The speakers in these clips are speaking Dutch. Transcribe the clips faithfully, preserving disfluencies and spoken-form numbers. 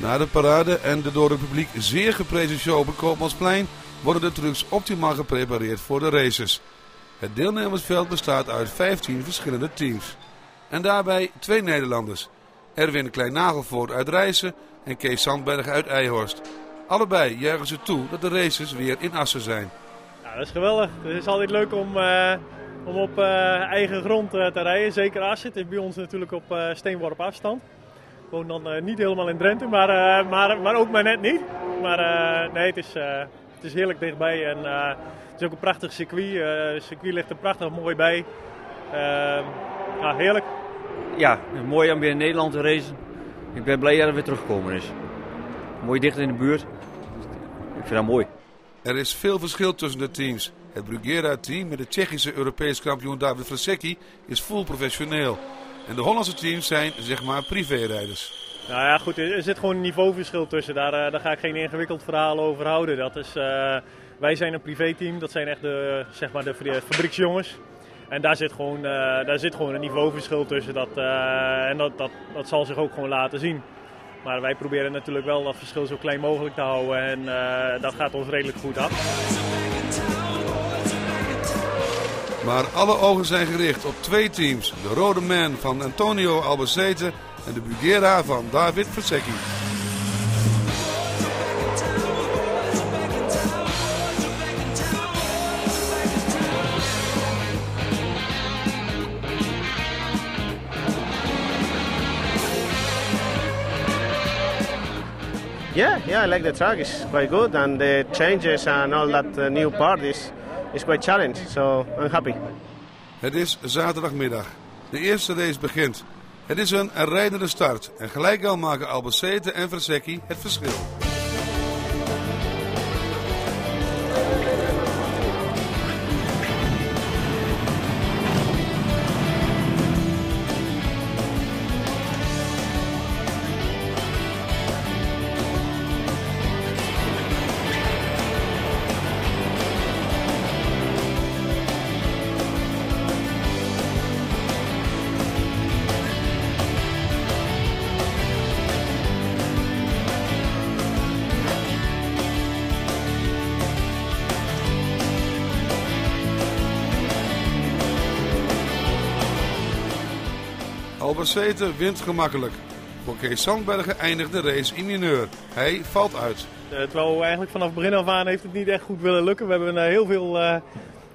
Na de parade en de door het publiek zeer geprezen show op het Koopmansplein worden de trucks optimaal geprepareerd voor de races. Het deelnemersveld bestaat uit vijftien verschillende teams. En daarbij twee Nederlanders. Erwin Klein-Nagelvoort uit Rijssen en Kees Sandberg uit IJhorst. Allebei juichen ze toe dat de races weer in Assen zijn. Ja, dat is geweldig. Het is altijd leuk om, uh, om op uh, eigen grond uh, te rijden. Zeker Assen. Het is bij ons natuurlijk op uh, steenworp afstand. Ik woon dan uh, niet helemaal in Drenthe, maar, uh, maar, maar ook maar net niet. Maar uh, nee, het is, uh, het is heerlijk dichtbij. En, uh, het is ook een prachtig circuit. Uh, het circuit ligt er prachtig mooi bij. Uh, ja, heerlijk. Ja, het is mooi om weer in Nederland te racen. Ik ben blij dat het weer teruggekomen is. Mooi dicht in de buurt. Ik vind dat mooi. Er is veel verschil tussen de teams. Het Buggyra-team met de Tsjechische Europees kampioen David Vršecký is full professioneel. En de Hollandse teams zijn, zeg maar, privérijders. Nou ja, goed, er zit gewoon een niveauverschil tussen. Daar, uh, daar ga ik geen ingewikkeld verhaal over houden. Dat is, uh, wij zijn een privéteam, dat zijn echt de, zeg maar de fabrieksjongens. En daar zit gewoon, uh, daar zit gewoon een niveauverschil tussen. Dat, uh, en dat, dat, dat zal zich ook gewoon laten zien. Maar wij proberen natuurlijk wel dat verschil zo klein mogelijk te houden. En uh, dat gaat ons redelijk goed af. Maar alle ogen zijn gericht op twee teams. De Rode Man van Antonio Albacete en de Buggyra van David Vršecký. Yeah, yeah, I like the track. It's quite good, and the changes and all that uh, new part is is quite challenge. So I'm happy. Het is zaterdagmiddag. De eerste race begint. Het is een rijdende start en gelijk al maken Albacete en Vršecký het verschil. Albacete wint gemakkelijk. Voor Kees Sandbergen eindigt de race in mineur. Hij valt uit. Uh, terwijl we eigenlijk vanaf begin af aan heeft het niet echt goed willen lukken. We hebben uh, heel veel uh,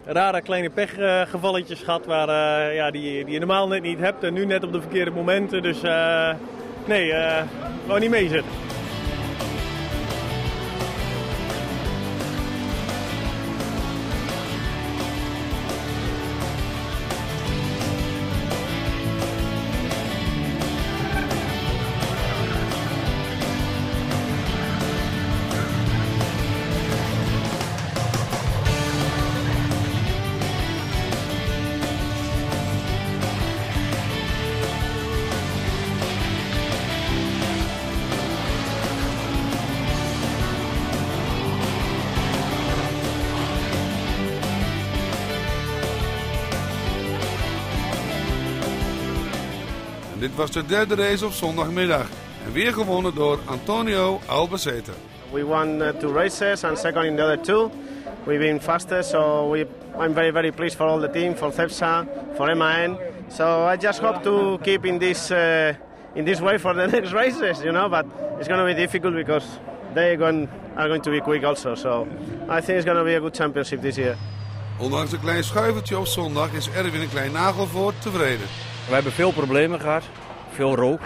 rare kleine pechgevalletjes uh, gehad waar, uh, ja, die, die je normaal net niet hebt. En nu net op de verkeerde momenten. Dus uh, nee, uh, wou niet mee zitten. Dit was de derde race op zondagmiddag en weer gewonnen door Antonio Albacete. We won uh, two races and second in the other two. We've been faster, so we, I'm very very pleased for all the team, for Cepsa, for M A N. So I just hope to keep in this uh, in this way for the next races, you know. But it's going to be difficult because they going, are going to be quick also. So I think it's going to be a good championship this year. Ondanks een klein schuivertje op zondag is Erwin Klein-Nagelvoort tevreden. We hebben veel problemen gehad, veel rook,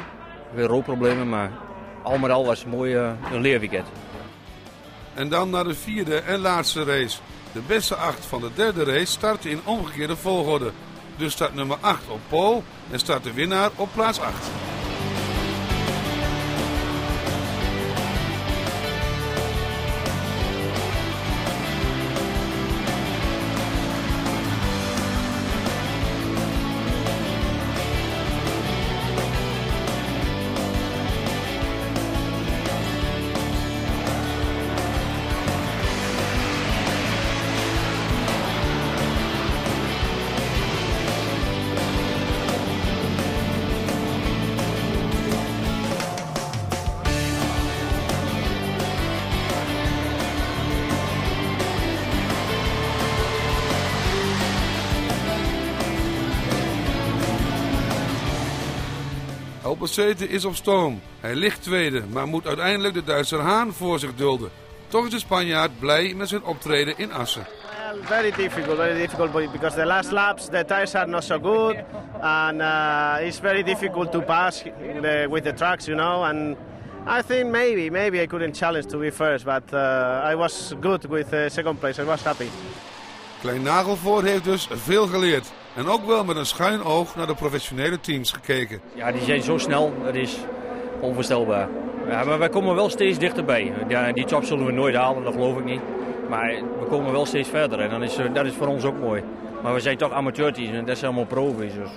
veel rookproblemen, maar al met al was het mooi, uh, een leerweekend. En dan naar de vierde en laatste race. De beste acht van de derde race starten in omgekeerde volgorde. Dus start nummer acht op pole en start de winnaar op plaats acht. Albacete is op stoom. Hij ligt tweede, maar moet uiteindelijk de Duitser Haan voor zich dulden. Toch is de Spanjaard blij met zijn optreden in Assen. Well, very difficult, very difficult because the last laps the tires are not so good and uh, it's very difficult to pass the, with the trucks, you know. And I think maybe, maybe I couldn't challenge to be first, but uh, I was good with the second place. I was happy. Klein-Nagelvoort heeft dus veel geleerd en ook wel met een schuin oog naar de professionele teams gekeken. Ja, die zijn zo snel, dat is onvoorstelbaar. Ja, maar wij komen wel steeds dichterbij. Ja, die top zullen we nooit halen, dat geloof ik niet. Maar we komen wel steeds verder en dan is, dat is voor ons ook mooi. Maar we zijn toch amateurteams en dat is helemaal profi's. Dus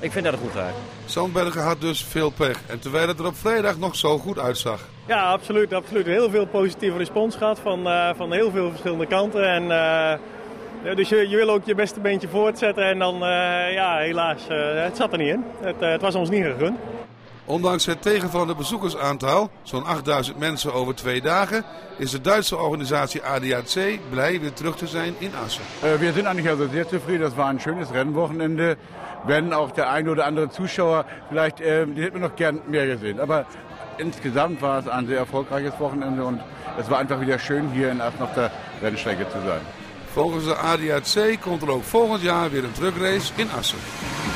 ik vind dat het goed gaat. Zandbergen had dus veel pech en terwijl het er op vrijdag nog zo goed uitzag. Ja, absoluut. absoluut. Heel veel positieve respons gehad van, uh, van heel veel verschillende kanten. En, uh, dus je, je wil ook je beste beentje voortzetten en dan, uh, ja, helaas, uh, het zat er niet in. Het, uh, het was ons niet gegund. Ondanks het tegenvallende bezoekersaantal, zo'n achtduizend mensen over twee dagen, is de Duitse organisatie A D A C blij weer terug te zijn in Assen. Wir sind eigentlich also sehr zufrieden. Das war ein schönes Rennwochenende. Wenn auch der ein oder andere Zuschauer vielleicht, äh, die hätten wir noch gern mehr gesehen. Aber insgesamt war es ein sehr erfolgreiches Wochenende und es war einfach wieder schön hier in Assen auf der Rennstrecke zu sein. Volgens de A D A C komt er ook volgend jaar weer een truckrace in Assen.